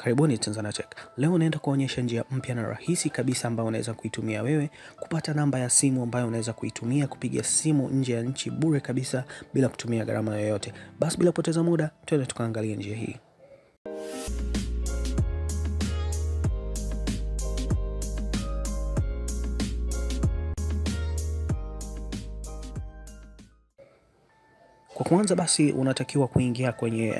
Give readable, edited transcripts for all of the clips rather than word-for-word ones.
Karibuni Tanzania Tech. Leo naenda kuonyesha njia mpya na rahisi kabisa ambayo unaweza kuitumia wewe kupata namba ya simu ambayo unaweza kuitumia kupiga simu nje ya nchi bure kabisa bila kutumia gharama yoyote. Basi bila kupoteza muda, twende tukaangalia njia hii. Kwa kwanza basi unatakiwa kuingia kwenye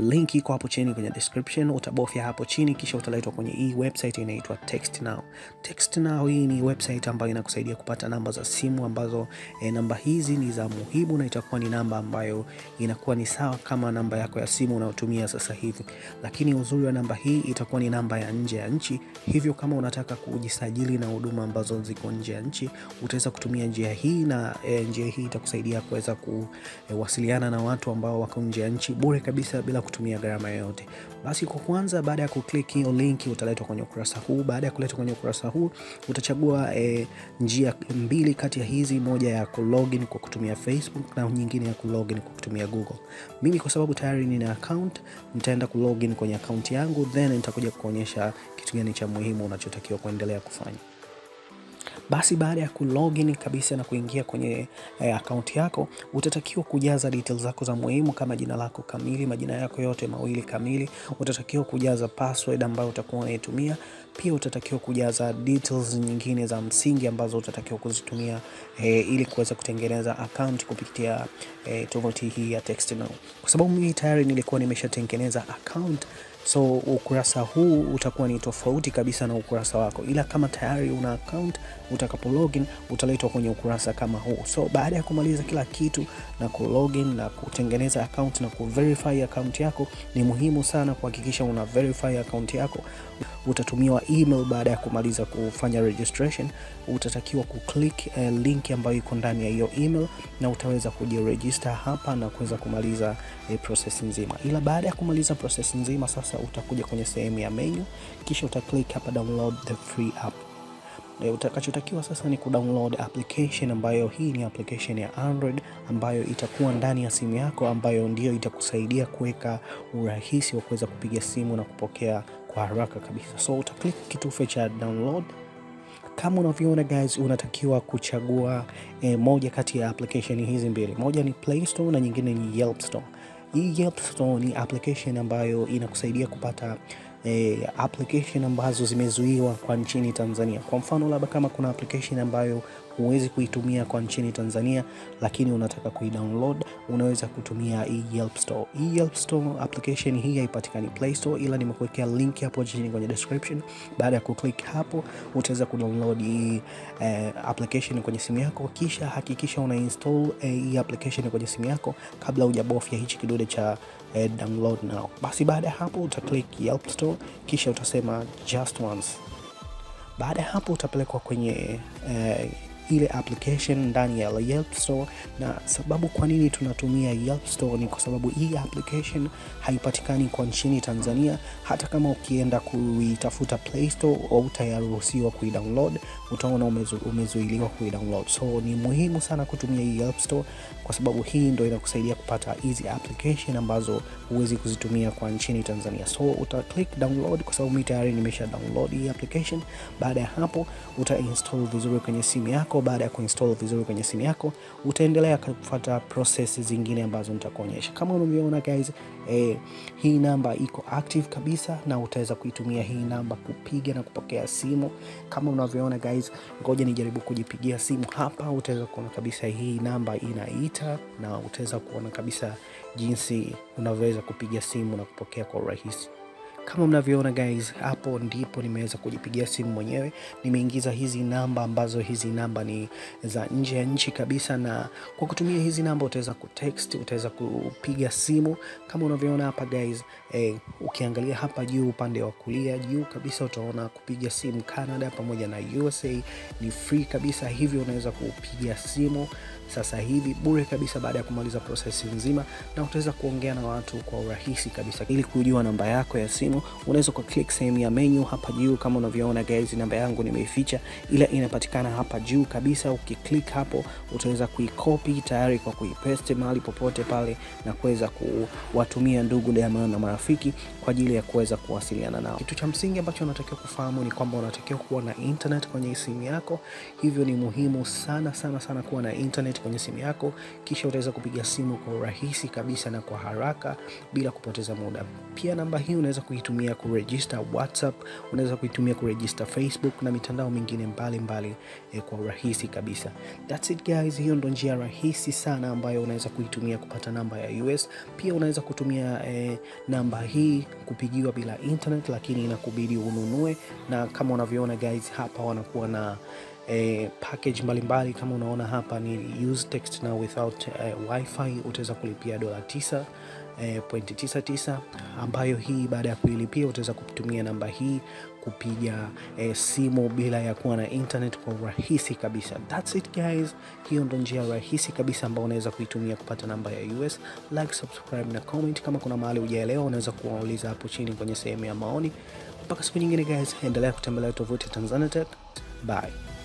linki iko hapo chini kwenye description, utabofia hapo chini kisha utalaitwa kwenye hii website inaitwa TextNow. TextNow hii ni website ambayo inakusaidia kupata namba za simu ambazo namba hizi ni za muhimu na itakuwa ni namba ambayo inakuwa ni sawa kama namba yako ya simu unayotumia sasa hivi. Lakini uzuri wa namba hii itakuwa ni namba ya nje ya nchi. Hivyo kama unataka kujisajili na huduma ambazo ziko nje ya nchi, utaweza kutumia njia hii na njia hii itakusaidia kuweza kuwasiliana na watu ambao wako nje ya nchi bure kabisa bila kutumia gharama yoyote. Basi kwa kwanza baada ya kuklik hiyo linki utaletwa kwenye ukurasa huu. Baada ya kuletwa kwenye ukurasa huu utachagua njia mbili kati ya hizi, moja ya kulogin kwa kutumia Facebook na nyingine ya kulogin kwa kutumia Google. Mimi kwa sababu tayari nina account, nitaenda kulogin kwenye account yangu then nitakuja kuonyesha kitu gani cha muhimu unachotakiwa kuendelea kufanya. Basi baada ya kulogin kabisa na kuingia kwenye account yako, utatakiwa kujaza details zako za muhimu kama jina lako kamili, majina yako yote mawili kamili. Utatakiwa kujaza password ambayo utakuwa unaitumia. Pia utatakiwa kujaza details nyingine za msingi ambazo utatakiwa kuzitumia ili kuweza kutengeneza account kupitia tovuti hii ya TextNow. Kwa sababu mimi tayari nilikuwa nimeshatengeneza account, so ukurasa huu utakuwa ni tofauti kabisa na ukurasa wako. Ila kama tayari una account, utakapo login utaletwa kwenye ukurasa kama huu. So baada ya kumaliza kila kitu na kulogin na kutengeneza account na kuverify account yako, ni muhimu sana kuhakikisha una verify account yako. Utatumiwa email baada ya kumaliza kufanya registration. Utatakiwa kuklik link ambayo iko ndani ya hiyo email na utaweza kujiregister hapa na kuweza kumaliza process nzima. Ila baada ya kumaliza process nzima sasa utakuja kwenye sehemu ya menu kisha utaklik hapa download the free app. Utakachotakiwa sasa ni kudownload application ambayo hii ni application ya Android ambayo itakuwa ndani ya simu yako ambayo ndio itakusaidia kuweka urahisi wa kuweza kupiga simu na kupokea kwa haraka kabisa. So utaklik kitufe cha download. Kama unavyoona guys, unatakiwa kuchagua moja kati ya application hizi mbili. Moja ni Play Store na nyingine ni Yalp Store. Hii Yalp Store ni application ambayo inakusaidia kupata application ambazo zimezuiwa kwa nchini Tanzania. Kwa mfano labda kama kuna application ambayo huwezi kuitumia kwa nchini Tanzania lakini unataka kuidownload, unaweza kutumia hii Yalp Store. Hii Yalp Store application hii haipatikani Play Store, ila nimekuwekea link hapo chini kwenye description. Baada ya kuklik hapo utaweza kudownload hii application kwenye simu yako, kisha hakikisha unainstall hii application kwenye simu yako kabla hujabofia hichi kidude cha download now. Basi baada hapo utaklik Yalp Store kisha utasema just once. Baada hapo utapelekwa kwenye ile application ndani ya Yalp Store. Na sababu kwa nini tunatumia Yalp Store ni kwa sababu hii application haipatikani kwa nchini Tanzania. Hata kama ukienda kuitafuta Play Store au utayaruhusiwa kuidownload, utaona umezuiliwa kuidownload. So ni muhimu sana kutumia hii Yalp Store kwa sababu hii ndio inakusaidia kupata hizi application ambazo huwezi kuzitumia kwa nchini Tanzania. So utaklik download kwa sababu mimi tayari nimesha download hii application. Baada ya hapo utainstall vizuri kwenye simu yako. Baada ya kuinstall vizuri kwenye simu yako utaendelea kufuata process zingine ambazo nitakuonyesha. Kama unavyoona guys, hii namba iko active kabisa na utaweza kuitumia hii namba kupiga na kupokea simu. Kama unavyoona guys, ngoja nijaribu kujipigia simu hapa. Utaweza kuona kabisa hii namba inaita na utaweza kuona kabisa jinsi unavyoweza kupiga simu na kupokea kwa urahisi. Kama mnavyoona guys, hapo ndipo nimeweza kujipigia simu mwenyewe. Nimeingiza hizi namba ambazo hizi namba ni za nje ya nchi kabisa, na kwa kutumia hizi namba utaweza kutext, utaweza kupiga simu. Kama unavyoona hapa guys, ukiangalia hapa juu upande wa kulia juu kabisa utaona kupiga simu Canada pamoja na USA ni free kabisa. Hivyo unaweza kupiga simu sasa hivi bure kabisa baada ya kumaliza process nzima, na utaweza kuongea na watu kwa urahisi kabisa. Ili kujua namba yako ya simu, unaweza ku click sehemu ya menu hapa juu. Kama unavyoona guys, namba yangu nimeificha, ila inapatikana hapa juu kabisa. Ukiklik hapo utaweza kuicopy tayari kwa kuipaste mahali popote pale na kuweza kuwatumia ndugu jamaa na marafiki kwa ajili ya kuweza kuwasiliana nao. Kitu cha msingi ambacho unatakiwa kufahamu ni kwamba unatakiwa kuwa na internet kwenye simu yako. Hivyo ni muhimu sana kuwa na internet kwenye simu yako, kisha utaweza kupiga simu kwa urahisi kabisa na kwa haraka bila kupoteza muda. Pia namba hii unaweza kuitumia kuregister WhatsApp, unaweza kuitumia kuregister Facebook na mitandao mingine mbalimbali kwa urahisi kabisa. That's it guys, hiyo ndio njia rahisi sana ambayo unaweza kuitumia kupata namba ya US. Pia unaweza kutumia namba hii kupigiwa bila internet, lakini inakubidi ununue. Na kama unavyoona guys, hapa wanakuwa na package mbalimbali. Kama unaona hapa ni use text now without wifi, utaweza kulipia $9.99, ambayo hii baada ya kuilipia utaweza kutumia namba hii kupiga simu bila ya kuwa na internet kwa urahisi kabisa. That's it guys, hiyo ndio njia rahisi kabisa ambayo unaweza kuitumia kupata namba ya US. Like, subscribe na comment. Kama kuna mahali hujaelewa unaweza kuuliza hapo chini kwenye sehemu ya maoni. Mpaka siku nyingine guys, endelea kutembelea tovuti Tanzania Tech. Bye.